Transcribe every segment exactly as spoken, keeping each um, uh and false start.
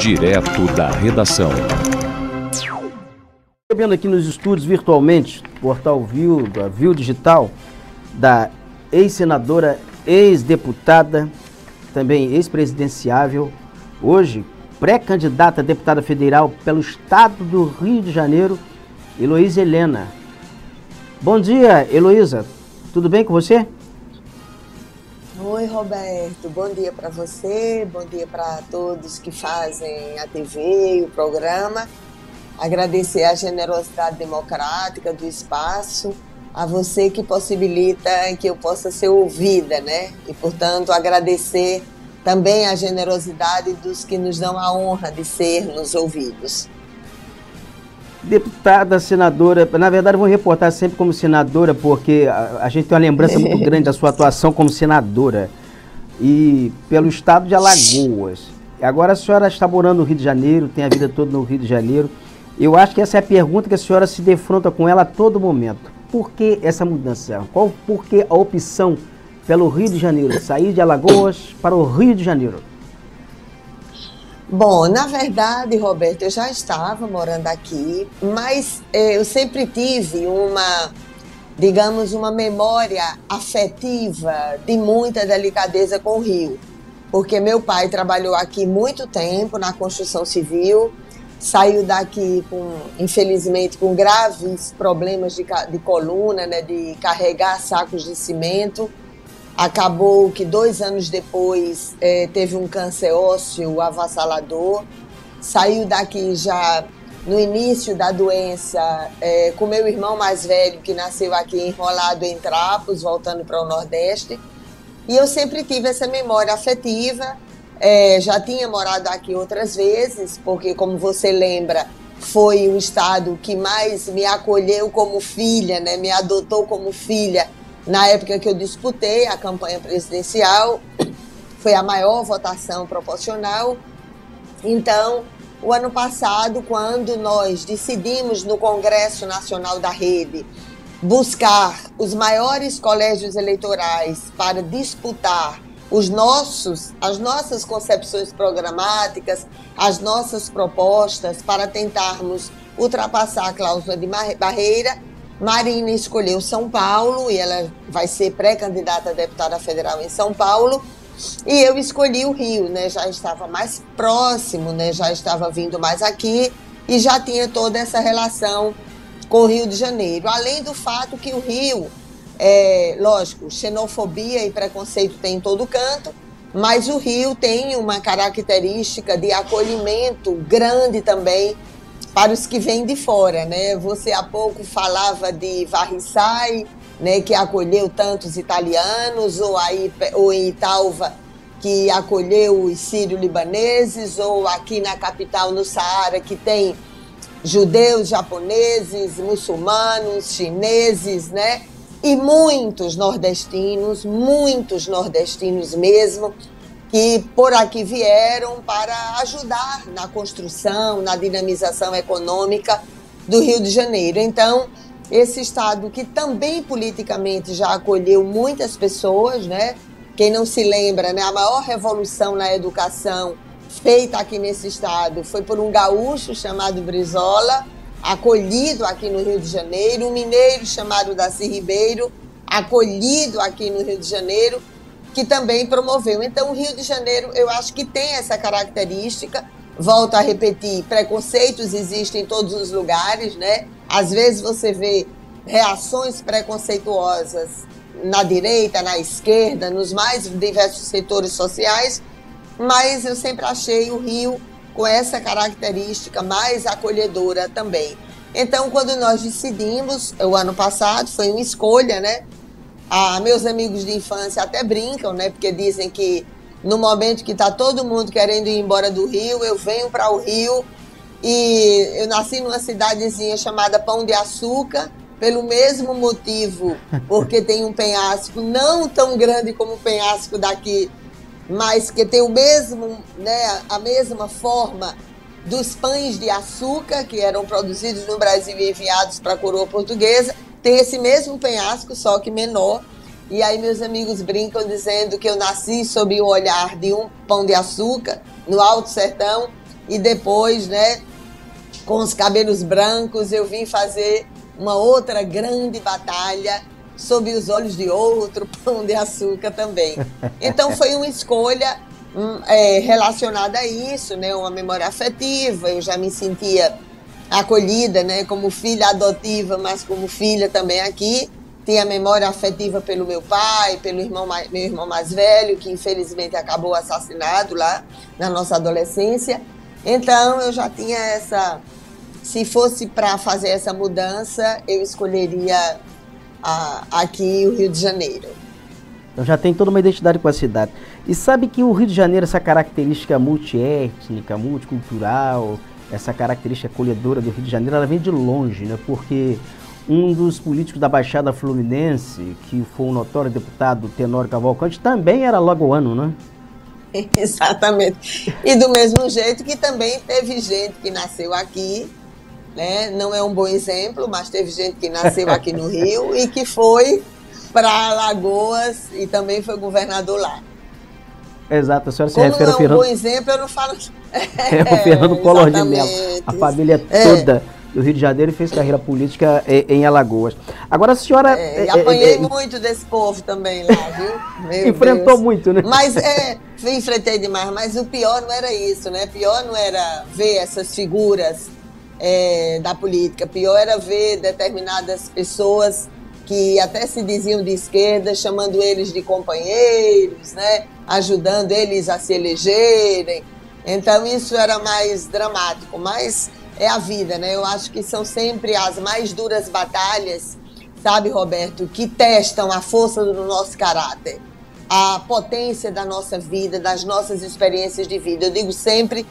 Direto da Redação. Recebendo aqui nos estúdios virtualmente, portal Viu, da Viu Digital, da ex-senadora, ex-deputada, também ex-presidenciável, hoje pré-candidata a deputada federal pelo estado do Rio de Janeiro, Heloísa Helena. Bom dia, Heloísa. Tudo bem com você? Oi, Roberto. Bom dia para você, bom dia para todos que fazem a T V e o programa. Agradecer a generosidade democrática do espaço, a você que possibilita que eu possa ser ouvida, né? E, portanto, agradecer também a generosidade dos que nos dão a honra de sermos ouvidos. Deputada, senadora, na verdade eu vou reportar sempre como senadora, porque a, a gente tem uma lembrança muito grande da sua atuação como senadora, e pelo estado de Alagoas. Agora a senhora está morando no Rio de Janeiro, tem a vida toda no Rio de Janeiro. Eu acho que essa é a pergunta que a senhora se defronta com ela a todo momento. Por que essa mudança? Qual, por que a opção pelo Rio de Janeiro, sair de Alagoas para o Rio de Janeiro? Bom, na verdade, Roberto, eu já estava morando aqui, mas eh, eu sempre tive uma, digamos, uma memória afetiva de muita delicadeza com o Rio, porque meu pai trabalhou aqui muito tempo na construção civil, saiu daqui, com, infelizmente, com graves problemas de, de coluna, né, de carregar sacos de cimento. Acabou que dois anos depois eh, teve um câncer ósseo avassalador, saiu daqui já no início da doença eh, com meu irmão mais velho, que nasceu aqui enrolado em trapos, voltando para o Nordeste. E eu sempre tive essa memória afetiva, eh, já tinha morado aqui outras vezes, porque, como você lembra, foi o estado que mais me acolheu como filha, né? Me adotou como filha. Na época que eu disputei a campanha presidencial, foi a maior votação proporcional. Então, o ano passado, quando nós decidimos no Congresso Nacional da Rede buscar os maiores colégios eleitorais para disputar os nossos, as nossas concepções programáticas, as nossas propostas para tentarmos ultrapassar a cláusula de barreira, Marina escolheu São Paulo, e ela vai ser pré-candidata a deputada federal em São Paulo, e eu escolhi o Rio, né? Já estava mais próximo, né? Já estava vindo mais aqui e já tinha toda essa relação com o Rio de Janeiro. Além do fato que o Rio, é, lógico, xenofobia e preconceito tem em todo canto, mas o Rio tem uma característica de acolhimento grande também para os que vêm de fora, né? Você há pouco falava de Varriçai, né, que acolheu tantos italianos, ou, aí, ou em Italva, que acolheu os sírio-libaneses, ou aqui na capital, no Saara, que tem judeus, japoneses, muçulmanos, chineses, né? E muitos nordestinos, muitos nordestinos mesmo, que por aqui vieram para ajudar na construção, na dinamização econômica do Rio de Janeiro. Então, esse estado que também politicamente já acolheu muitas pessoas, né? Quem não se lembra, né? A maior revolução na educação feita aqui nesse estado foi por um gaúcho chamado Brizola, acolhido aqui no Rio de Janeiro, um mineiro chamado Darcy Ribeiro, acolhido aqui no Rio de Janeiro, que também promoveu. Então, o Rio de Janeiro, eu acho que tem essa característica. Volto a repetir, preconceitos existem em todos os lugares, né? Às vezes você vê reações preconceituosas na direita, na esquerda, nos mais diversos setores sociais, mas eu sempre achei o Rio com essa característica mais acolhedora também. Então, quando nós decidimos, o ano passado, foi uma escolha, né? Ah, meus amigos de infância até brincam, né? Porque dizem que no momento que está todo mundo querendo ir embora do Rio, eu venho para o Rio, e eu nasci numa cidadezinha chamada Pão de Açúcar, pelo mesmo motivo, porque tem um penhasco não tão grande como o penhasco daqui, mas que tem o mesmo, né, a mesma forma dos pães de açúcar que eram produzidos no Brasil e enviados para a coroa portuguesa. Tem esse mesmo penhasco, só que menor. E aí meus amigos brincam dizendo que eu nasci sob o olhar de um Pão de Açúcar no Alto Sertão e depois, né, com os cabelos brancos, eu vim fazer uma outra grande batalha sob os olhos de outro Pão de Açúcar também. Então foi uma escolha hum, é, relacionada a isso, né, uma memória afetiva. Eu já me sentia acolhida, né, como filha adotiva, mas como filha também aqui. Tinha memória afetiva pelo meu pai, pelo irmão, meu irmão mais velho, que infelizmente acabou assassinado lá na nossa adolescência. Então eu já tinha essa... Se fosse para fazer essa mudança, eu escolheria a, aqui o Rio de Janeiro. Então já tem toda uma identidade com a cidade. E sabe que o Rio de Janeiro, essa característica multiétnica, multicultural, essa característica acolhedora do Rio de Janeiro, ela vem de longe, né? Porque um dos políticos da Baixada Fluminense, que foi um notório deputado, Tenório Cavalcante, também era alagoano, né? Exatamente. E do mesmo jeito que também teve gente que nasceu aqui, né? Não é um bom exemplo, mas teve gente que nasceu aqui no Rio e que foi para Alagoas e também foi governador lá. Exato, a senhora se refere ao Fernando... Como não é um Fernando... bom exemplo, eu não falo... É, o Fernando Collor de Mello, a família toda é. do Rio de Janeiro fez carreira política em Alagoas. Agora a senhora... É, e apanhei é, é, muito desse povo também lá, viu? Meu enfrentou Deus. Muito, né? Mas, é, enfrentei demais, mas o pior não era isso, né? Pior não era ver essas figuras é, da política, pior era ver determinadas pessoas que até se diziam de esquerda, chamando eles de companheiros, né? Ajudando eles a se elegerem. Então isso era mais dramático, mas é a vida, né? Eu acho que são sempre as mais duras batalhas, sabe, Roberto, que testam a força do nosso caráter, a potência da nossa vida, das nossas experiências de vida. Eu digo sempre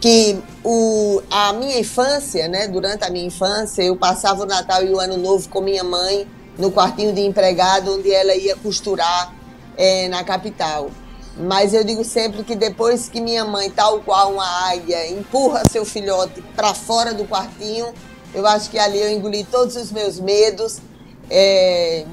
que o, a minha infância, né? Durante a minha infância, eu passava o Natal e o Ano Novo com minha mãe, no quartinho de empregado, onde ela ia costurar é, na capital. Mas eu digo sempre que depois que minha mãe, tal qual uma águia, empurra seu filhote para fora do quartinho, eu acho que ali eu engoli todos os meus medos. É,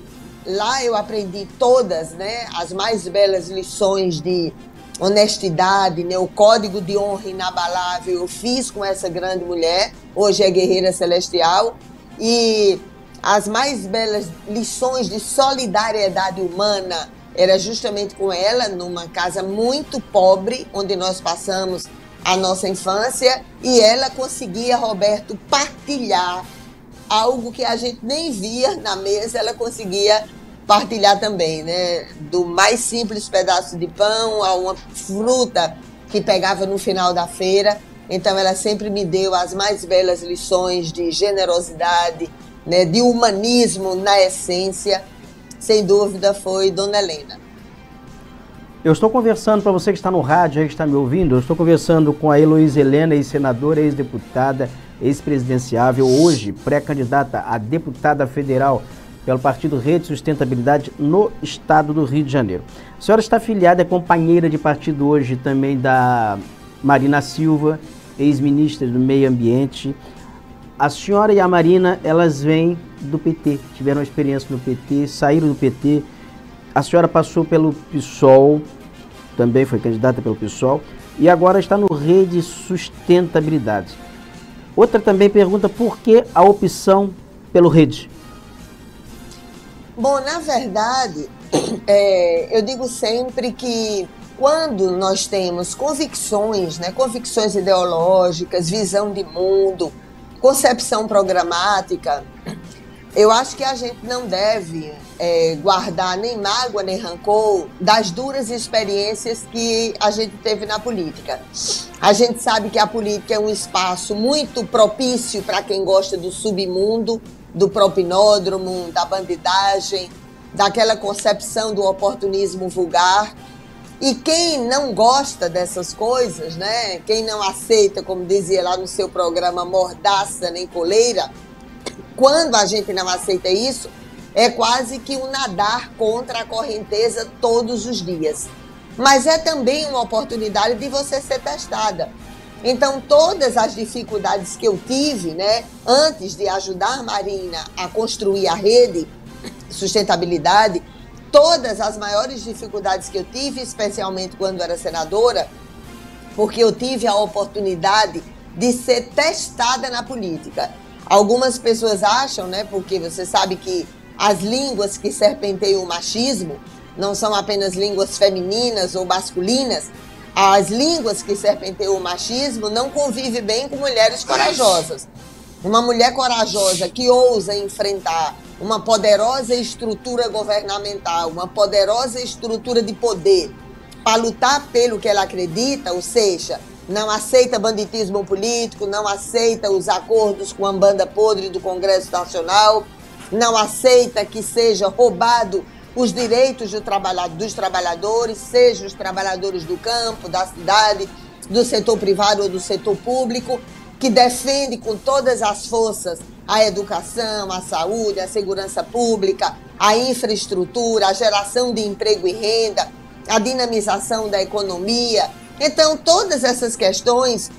lá eu aprendi todas, né, as mais belas lições de honestidade, né, o código de honra inabalável eu fiz com essa grande mulher, hoje é guerreira celestial, e... As mais belas lições de solidariedade humana era justamente com ela, numa casa muito pobre, onde nós passamos a nossa infância, e ela conseguia, Roberto, partilhar algo que a gente nem via na mesa, ela conseguia partilhar também, né? Do mais simples pedaço de pão a uma fruta que pegava no final da feira. Então ela sempre me deu as mais belas lições de generosidade, né, de humanismo na essência, sem dúvida foi Dona Helena. Eu estou conversando, para você que está no rádio, aí que está me ouvindo, eu estou conversando com a Heloísa Helena, ex-senadora, ex-deputada, ex-presidenciável, hoje pré-candidata a deputada federal pelo partido Rede Sustentabilidade no estado do Rio de Janeiro. A senhora está filiada, é companheira de partido hoje também da Marina Silva, ex-ministra do Meio Ambiente. A senhora e a Marina, elas vêm do P T, tiveram experiência no P T, saíram do P T. A senhora passou pelo P SOL, também foi candidata pelo P SOL, e agora está no Rede Sustentabilidade. Outra também pergunta por que a opção pelo Rede? Bom, na verdade, é, eu digo sempre que quando nós temos convicções, né, convicções ideológicas, visão de mundo, concepção programática, eu acho que a gente não deve é, guardar nem mágoa, nem rancor das duras experiências que a gente teve na política. A gente sabe que a política é um espaço muito propício para quem gosta do submundo, do propinódromo, da bandidagem, daquela concepção do oportunismo vulgar. E quem não gosta dessas coisas, né? Quem não aceita, como dizia lá no seu programa, mordaça nem coleira, quando a gente não aceita isso, é quase que um nadar contra a correnteza todos os dias. Mas é também uma oportunidade de você ser testada. Então, todas as dificuldades que eu tive, né, antes de ajudar a Marina a construir a Rede Sustentabilidade, todas as maiores dificuldades que eu tive, especialmente quando era senadora, porque eu tive a oportunidade de ser testada na política. Algumas pessoas acham, né, porque você sabe que as línguas que serpenteiam o machismo não são apenas línguas femininas ou masculinas, as línguas que serpenteiam o machismo não convivem bem com mulheres corajosas. Uma mulher corajosa que ousa enfrentar uma poderosa estrutura governamental, uma poderosa estrutura de poder, para lutar pelo que ela acredita, ou seja, não aceita banditismo político, não aceita os acordos com a banda podre do Congresso Nacional, não aceita que seja roubado os direitos do trabalha- dos trabalhadores, seja os trabalhadores do campo, da cidade, do setor privado ou do setor público, que defende com todas as forças a educação, a saúde, a segurança pública, a infraestrutura, a geração de emprego e renda, a dinamização da economia. Então, todas essas questões,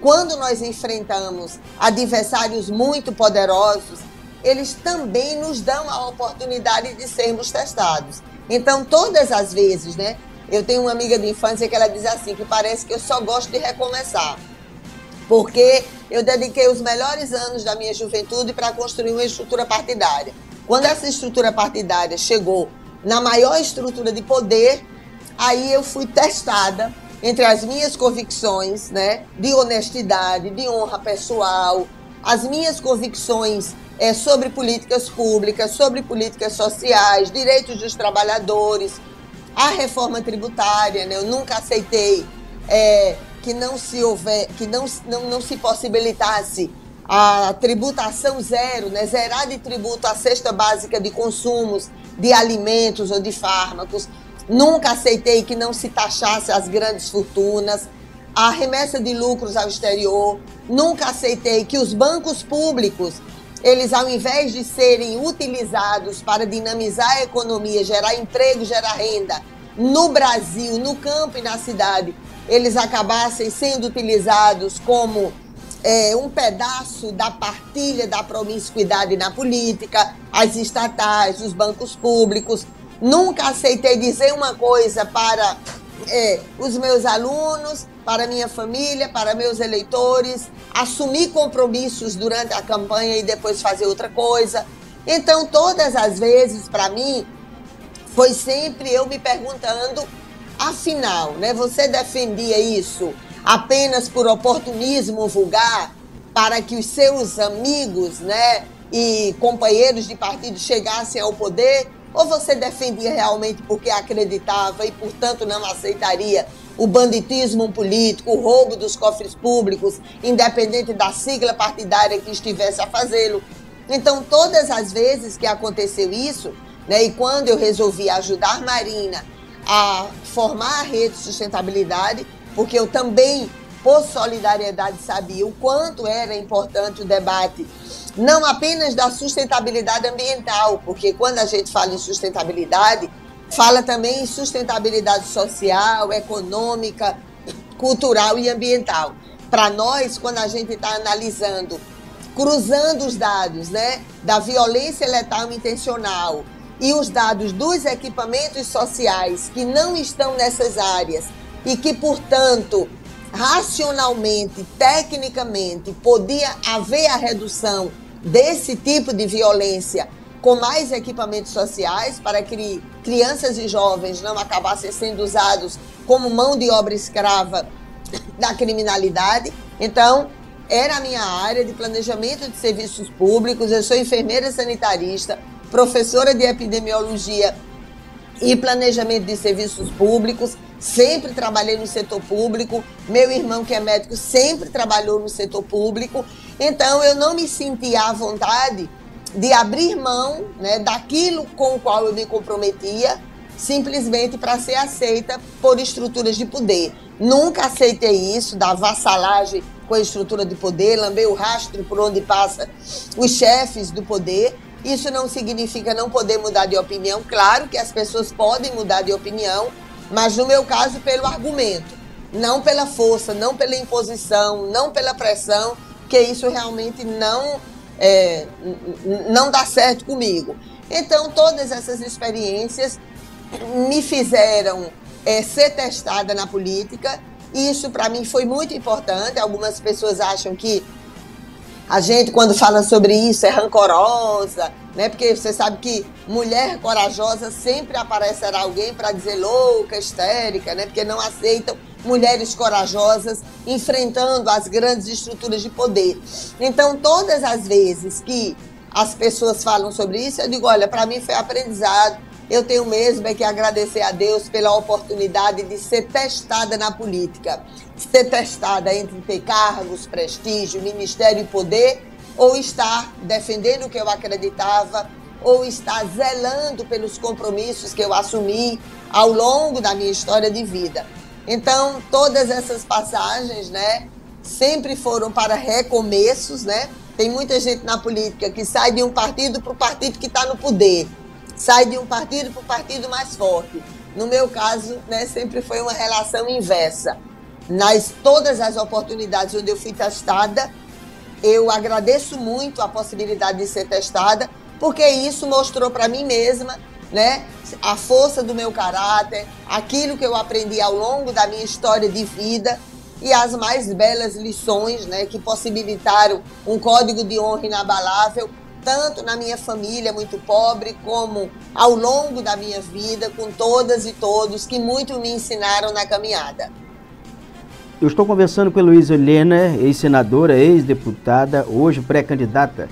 quando nós enfrentamos adversários muito poderosos, eles também nos dão a oportunidade de sermos testados. Então, todas as vezes, né? Eu tenho uma amiga de infância que ela diz assim, que parece que eu só gosto de recomeçar, porque eu dediquei os melhores anos da minha juventude para construir uma estrutura partidária. Quando essa estrutura partidária chegou na maior estrutura de poder, aí eu fui testada entre as minhas convicções, né, de honestidade, de honra pessoal, as minhas convicções é, sobre políticas públicas, sobre políticas sociais, direitos dos trabalhadores, a reforma tributária, né, eu nunca aceitei é, que não se houver, que não, não, não se possibilitasse a tributação zero, né, zerar de tributo a cesta básica de consumos, de alimentos ou de fármacos. Nunca aceitei que não se taxasse as grandes fortunas, a remessa de lucros ao exterior. Nunca aceitei que os bancos públicos, eles ao invés de serem utilizados para dinamizar a economia, gerar emprego, gerar renda, no Brasil, no campo e na cidade, eles acabassem sendo utilizados como é, um pedaço da partilha da promiscuidade na política, as estatais, os bancos públicos. Nunca aceitei dizer uma coisa para é, os meus alunos, para minha família, para meus eleitores, assumir compromissos durante a campanha e depois fazer outra coisa. Então, todas as vezes, para mim, foi sempre eu me perguntando, afinal, né, você defendia isso apenas por oportunismo vulgar para que os seus amigos, né, e companheiros de partido chegassem ao poder? Ou você defendia realmente porque acreditava e, portanto, não aceitaria o banditismo político, o roubo dos cofres públicos, independente da sigla partidária que estivesse a fazê-lo? Então, todas as vezes que aconteceu isso, né, e quando eu resolvi ajudar Marina a formar a Rede Sustentabilidade, porque eu também, por solidariedade, sabia o quanto era importante o debate, não apenas da sustentabilidade ambiental, porque quando a gente fala em sustentabilidade, fala também em sustentabilidade social, econômica, cultural e ambiental. Para nós, quando a gente está analisando, cruzando os dados, né, da violência letal intencional e os dados dos equipamentos sociais que não estão nessas áreas e que, portanto, racionalmente, tecnicamente, podia haver a redução desse tipo de violência com mais equipamentos sociais para que crianças e jovens não acabassem sendo usados como mão de obra escrava da criminalidade. Então, era a minha área de planejamento de serviços públicos. Eu sou enfermeira sanitarista, professora de epidemiologia e planejamento de serviços públicos, sempre trabalhei no setor público, meu irmão que é médico sempre trabalhou no setor público, então eu não me sentia à vontade de abrir mão, né, daquilo com o qual eu me comprometia, simplesmente para ser aceita por estruturas de poder. Nunca aceitei isso, da vassalagem com a estrutura de poder, lambei o rastro por onde passa os chefes do poder. Isso não significa não poder mudar de opinião, claro que as pessoas podem mudar de opinião, mas no meu caso pelo argumento, não pela força, não pela imposição, não pela pressão, que isso realmente não, é, não dá certo comigo. Então, todas essas experiências me fizeram é, ser testada na política. Isso, para mim, foi muito importante. Algumas pessoas acham que a gente, quando fala sobre isso, é rancorosa, né? Porque você sabe que mulher corajosa sempre aparecerá alguém para dizer louca, histérica, né? Porque não aceitam mulheres corajosas enfrentando as grandes estruturas de poder. Então, todas as vezes que as pessoas falam sobre isso, eu digo, olha, para mim foi aprendizado. Eu tenho mesmo é que agradecer a Deus pela oportunidade de ser testada na política. Ser testada entre ter cargos, prestígio, ministério e poder, ou estar defendendo o que eu acreditava, ou estar zelando pelos compromissos que eu assumi ao longo da minha história de vida. Então, todas essas passagens, né, sempre foram para recomeços, né? Tem muita gente na política que sai de um partido para o partido que está no poder. Sai de um partido para o partido mais forte. No meu caso, né, sempre foi uma relação inversa. Nas todas as oportunidades onde eu fui testada, eu agradeço muito a possibilidade de ser testada, porque isso mostrou para mim mesma, né, a força do meu caráter, aquilo que eu aprendi ao longo da minha história de vida, e as mais belas lições, né, que possibilitaram um código de honra inabalável, tanto na minha família muito pobre, como ao longo da minha vida, com todas e todos que muito me ensinaram na caminhada. Eu estou conversando com Heloísa Helena, ex-senadora, ex-deputada, hoje pré-candidata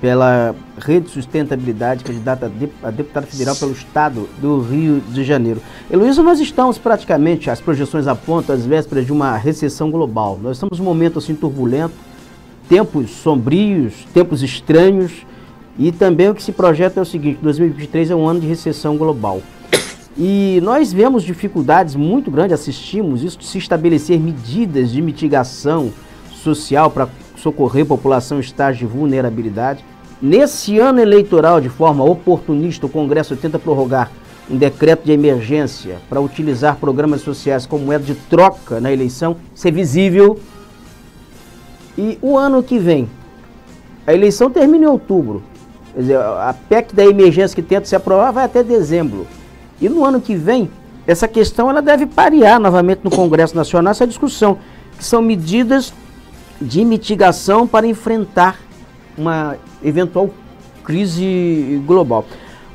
pela Rede Sustentabilidade, candidata a deputada federal pelo Estado do Rio de Janeiro. Heloísa, nós estamos praticamente, as projeções apontam, às vésperas de uma recessão global. Nós estamos num momento assim turbulento, tempos sombrios, tempos estranhos, e também o que se projeta é o seguinte: dois mil e vinte e três é um ano de recessão global. E nós vemos dificuldades muito grandes, assistimos isso, de se estabelecer medidas de mitigação social para socorrer a população em estágio de vulnerabilidade. Nesse ano eleitoral, de forma oportunista, o Congresso tenta prorrogar um decreto de emergência para utilizar programas sociais como moeda de troca na eleição, isso é visível. E o ano que vem, a eleição termina em outubro, quer dizer, a P E C da emergência que tenta se aprovar vai até dezembro. E no ano que vem, essa questão ela deve parear novamente no Congresso Nacional essa discussão, que são medidas de mitigação para enfrentar uma eventual crise global.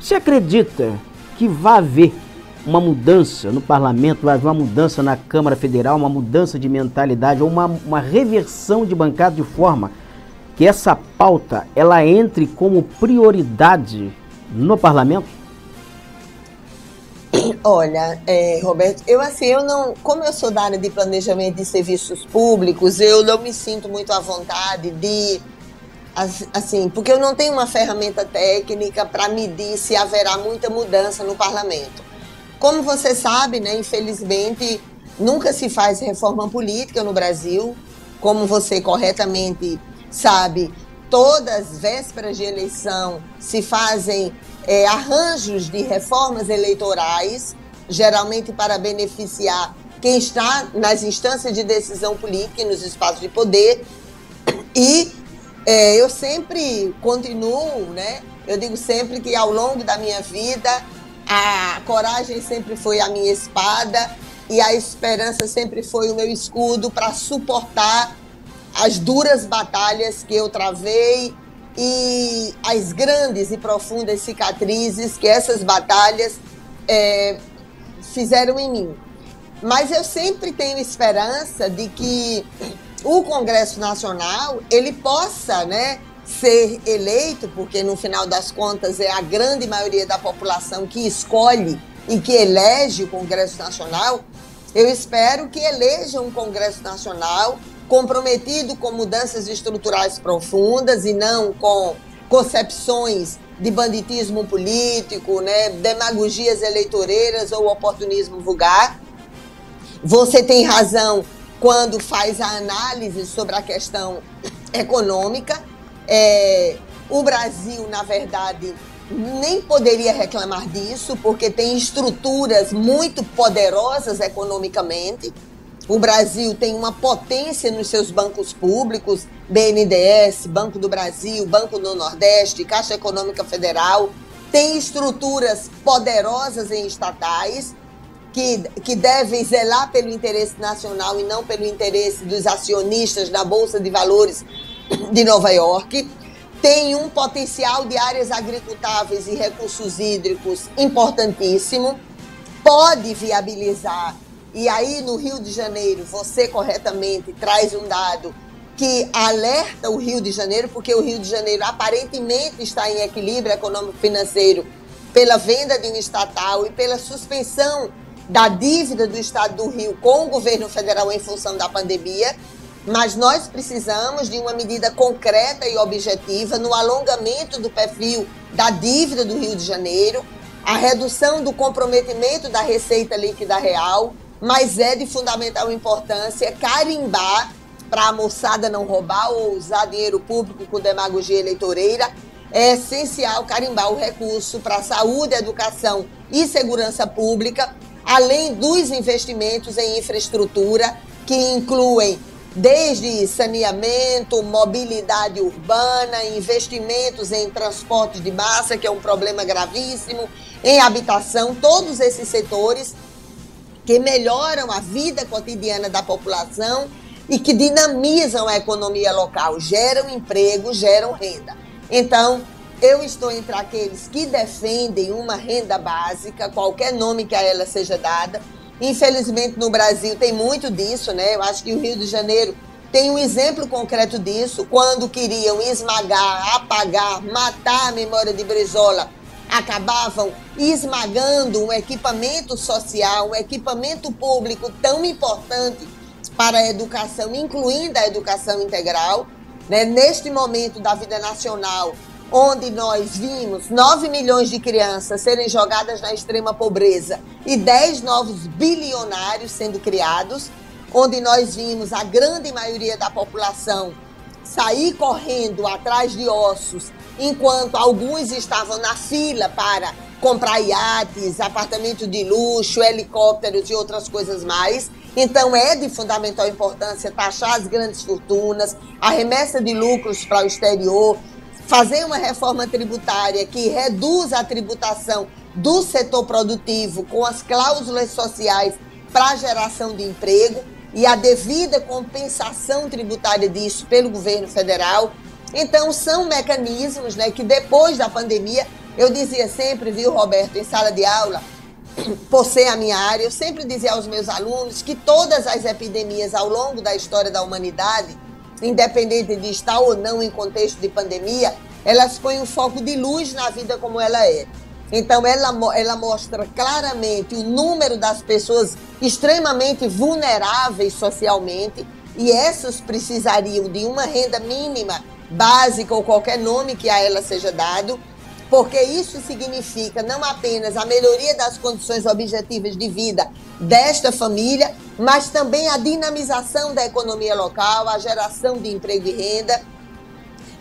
Você acredita que vai haver uma mudança no parlamento, vai haver uma mudança na Câmara Federal, uma mudança de mentalidade, ou uma, uma reversão de bancada de forma que essa pauta ela entre como prioridade no parlamento? Olha, é, Roberto, eu assim, eu não, como eu sou da área de planejamento de serviços públicos, eu não me sinto muito à vontade de, assim, porque eu não tenho uma ferramenta técnica para medir se haverá muita mudança no parlamento. Como você sabe, né, infelizmente, nunca se faz reforma política no Brasil. Como você corretamente sabe, todas as vésperas de eleição se fazem É, arranjos de reformas eleitorais, geralmente para beneficiar quem está nas instâncias de decisão política e nos espaços de poder. E é, eu sempre continuo, né? Eu digo sempre que ao longo da minha vida a coragem sempre foi a minha espada e a esperança sempre foi o meu escudo para suportar as duras batalhas que eu travei e as grandes e profundas cicatrizes que essas batalhas é, fizeram em mim. Mas eu sempre tenho esperança de que o Congresso Nacional ele possa, né, ser eleito, porque no final das contas é a grande maioria da população que escolhe e que elege o Congresso Nacional. Eu espero que eleja um Congresso Nacional comprometido com mudanças estruturais profundas e não com concepções de banditismo político, né, demagogias eleitoreiras ou oportunismo vulgar. Você tem razão quando faz a análise sobre a questão econômica. É, o Brasil, na verdade, nem poderia reclamar disso, porque tem estruturas muito poderosas economicamente. O Brasil tem uma potência nos seus bancos públicos, B N D E S, Banco do Brasil, Banco do Nordeste, Caixa Econômica Federal. tem estruturas poderosas em estatais que, que devem zelar pelo interesse nacional e não pelo interesse dos acionistas na Bolsa de Valores de Nova York. Tem um potencial de áreas agricultáveis e recursos hídricos importantíssimo. Pode viabilizar, e aí no Rio de Janeiro você corretamente traz um dado que alerta o Rio de Janeiro, porque o Rio de Janeiro aparentemente está em equilíbrio econômico-financeiro pela venda de um estatal e pela suspensão da dívida do Estado do Rio com o governo federal em função da pandemia, mas nós precisamos de uma medida concreta e objetiva no alongamento do perfil da dívida do Rio de Janeiro, a redução do comprometimento da receita líquida real, mas é de fundamental importância carimbar para a moçada não roubar ou usar dinheiro público com demagogia eleitoreira. É essencial carimbar o recurso para saúde, educação e segurança pública, além dos investimentos em infraestrutura, que incluem desde saneamento, mobilidade urbana, investimentos em transporte de massa, que é um problema gravíssimo, em habitação, todos esses setores que melhoram a vida cotidiana da população e que dinamizam a economia local, geram emprego, geram renda. Então, eu estou entre aqueles que defendem uma renda básica, qualquer nome que a ela seja dada. Infelizmente, no Brasil tem muito disso, né? Eu acho que o Rio de Janeiro tem um exemplo concreto disso, quando queriam esmagar, apagar, matar a memória de Brizola, acabavam esmagando um equipamento social, um equipamento público tão importante para a educação, incluindo a educação integral, né? Neste momento da vida nacional, onde nós vimos nove milhões de crianças serem jogadas na extrema pobreza e dez novos bilionários sendo criados, onde nós vimos a grande maioria da população sair correndo atrás de ossos, enquanto alguns estavam na fila para comprar iates, apartamento de luxo, helicópteros e outras coisas mais. Então é de fundamental importância taxar as grandes fortunas, a remessa de lucros para o exterior, fazer uma reforma tributária que reduza a tributação do setor produtivo com as cláusulas sociais para a geração de emprego e a devida compensação tributária disso pelo governo federal. Então, são mecanismos, né, que depois da pandemia, eu dizia sempre, viu, Roberto, em sala de aula, por ser a minha área, eu sempre dizia aos meus alunos que todas as epidemias ao longo da história da humanidade, independente de estar ou não em contexto de pandemia, elas põem um foco de luz na vida como ela é. Então, ela, ela mostra claramente o número das pessoas extremamente vulneráveis socialmente, e essas precisariam de uma renda mínima, básica ou qualquer nome que a ela seja dado, porque isso significa não apenas a melhoria das condições objetivas de vida desta família, mas também a dinamização da economia local, a geração de emprego e renda,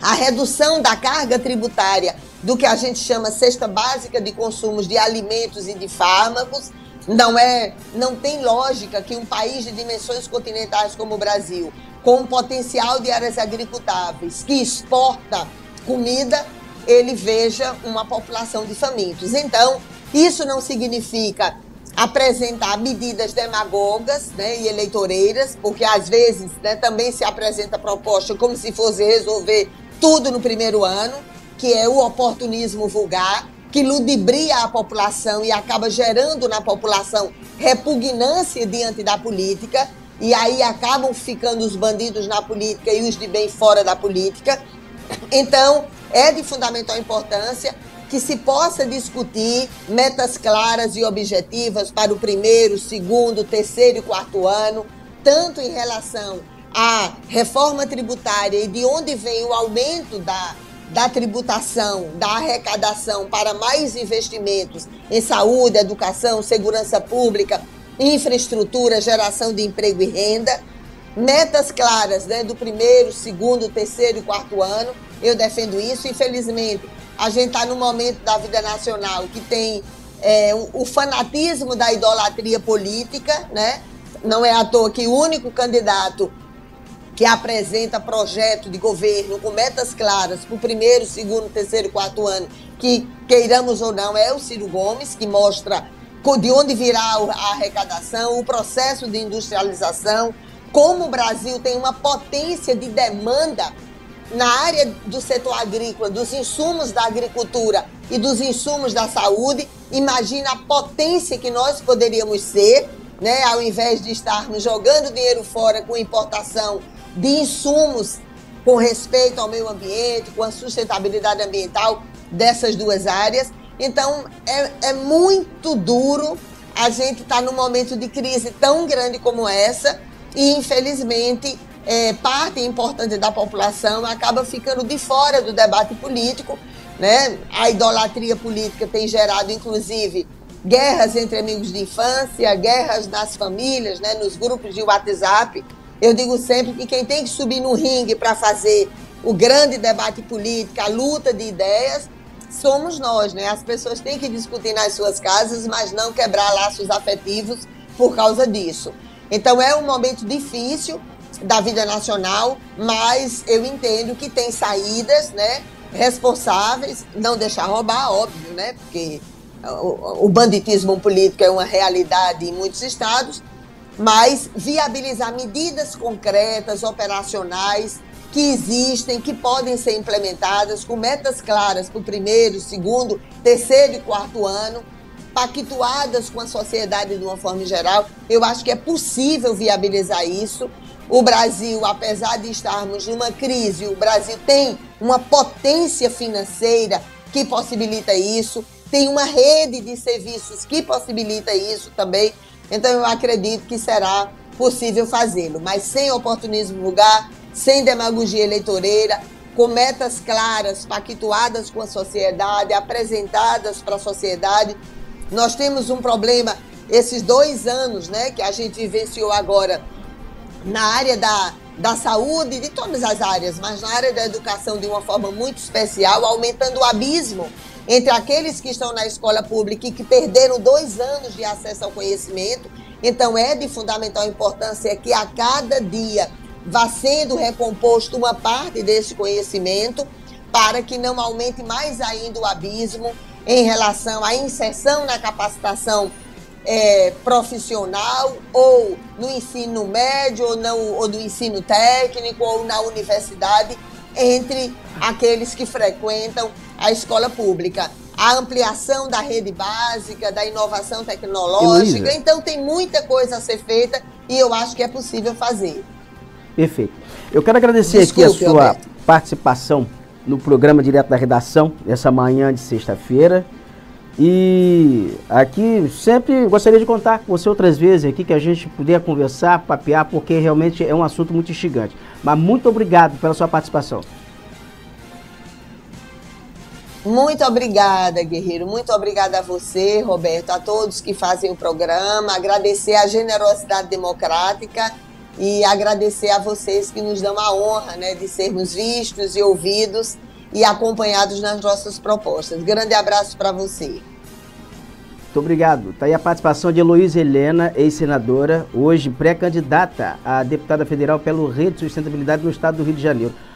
a redução da carga tributária do que a gente chama cesta básica de consumos de alimentos e de fármacos. Não é, não tem lógica que um país de dimensões continentais como o Brasil, com um potencial de áreas agricultáveis, que exporta comida, ele veja uma população de famintos. Então, isso não significa apresentar medidas demagogas, né, e eleitoreiras, porque às vezes, né, também se apresenta proposta como se fosse resolver tudo no primeiro ano, que é o oportunismo vulgar, que ludibria a população e acaba gerando na população repugnância diante da política, e aí acabam ficando os bandidos na política e os de bem fora da política. Então, é de fundamental importância que se possa discutir metas claras e objetivas para o primeiro, segundo, terceiro e quarto ano, tanto em relação à reforma tributária e de onde vem o aumento da, da tributação, da arrecadação para mais investimentos em saúde, educação, segurança pública, infraestrutura, geração de emprego e renda. Metas claras, né, do primeiro, segundo, terceiro e quarto ano. Eu defendo isso. Infelizmente, a gente está num momento da vida nacional que tem é, o fanatismo da idolatria política, né? Não é à toa que o único candidato que apresenta projeto de governo com metas claras para o primeiro, segundo, terceiro, quarto ano, que queiramos ou não, é o Ciro Gomes, que mostra de onde virá a arrecadação, o processo de industrialização, como o Brasil tem uma potência de demanda na área do setor agrícola, dos insumos da agricultura e dos insumos da saúde. Imagina a potência que nós poderíamos ser, né, ao invés de estarmos jogando dinheiro fora com importação de insumos com respeito ao meio ambiente, com a sustentabilidade ambiental dessas duas áreas. Então, é, é muito duro a gente estar num momento de crise tão grande como essa e, infelizmente, é, parte importante da população acaba ficando de fora do debate político, né? A idolatria política tem gerado, inclusive, guerras entre amigos de infância, guerras nas famílias, né? Nos grupos de WhatsApp. Eu digo sempre que quem tem que subir no ringue para fazer o grande debate político, a luta de ideias, somos nós, né? As pessoas têm que discutir nas suas casas, mas não quebrar laços afetivos por causa disso. Então é um momento difícil da vida nacional, mas eu entendo que tem saídas, né, responsáveis, não deixar roubar, óbvio, né, porque o banditismo político é uma realidade em muitos estados, mas viabilizar medidas concretas, operacionais, que existem, que podem ser implementadas com metas claras para o primeiro, segundo, terceiro e quarto ano, pactuadas com a sociedade de uma forma geral. Eu acho que é possível viabilizar isso. O Brasil, apesar de estarmos numa crise, o Brasil tem uma potência financeira que possibilita isso, tem uma rede de serviços que possibilita isso também. Então eu acredito que será possível fazê-lo, mas sem oportunismo vulgar, sem demagogia eleitoreira, com metas claras, pactuadas com a sociedade, apresentadas para a sociedade. Nós temos um problema, esses dois anos, né, que a gente vivenciou agora na área da, da saúde, de todas as áreas, mas na área da educação de uma forma muito especial, aumentando o abismo entre aqueles que estão na escola pública e que perderam dois anos de acesso ao conhecimento. Então é de fundamental importância que a cada dia vá sendo recomposto uma parte desse conhecimento para que não aumente mais ainda o abismo em relação à inserção na capacitação é, profissional ou no ensino médio ou, não, ou no ensino técnico ou na universidade entre aqueles que frequentam a escola pública. A ampliação da rede básica, da inovação tecnológica. Heloísa. Então tem muita coisa a ser feita e eu acho que é possível fazer. Perfeito. Eu quero agradecer Desculpe, aqui a sua Alberto. participação no programa Direto da Redação, nessa manhã de sexta-feira. E aqui sempre gostaria de contar com você outras vezes aqui, que a gente puder conversar, papear, porque realmente é um assunto muito instigante. Mas muito obrigado pela sua participação. Muito obrigada, Guerreiro. Muito obrigada a você, Roberto, a todos que fazem o programa. Agradecer a generosidade democrática e agradecer a vocês que nos dão a honra, né, de sermos vistos e ouvidos e acompanhados nas nossas propostas. Grande abraço para você. Muito obrigado. Está aí a participação de Heloísa Helena, ex-senadora, hoje pré-candidata a deputada federal pelo Rede Sustentabilidade no estado do Rio de Janeiro.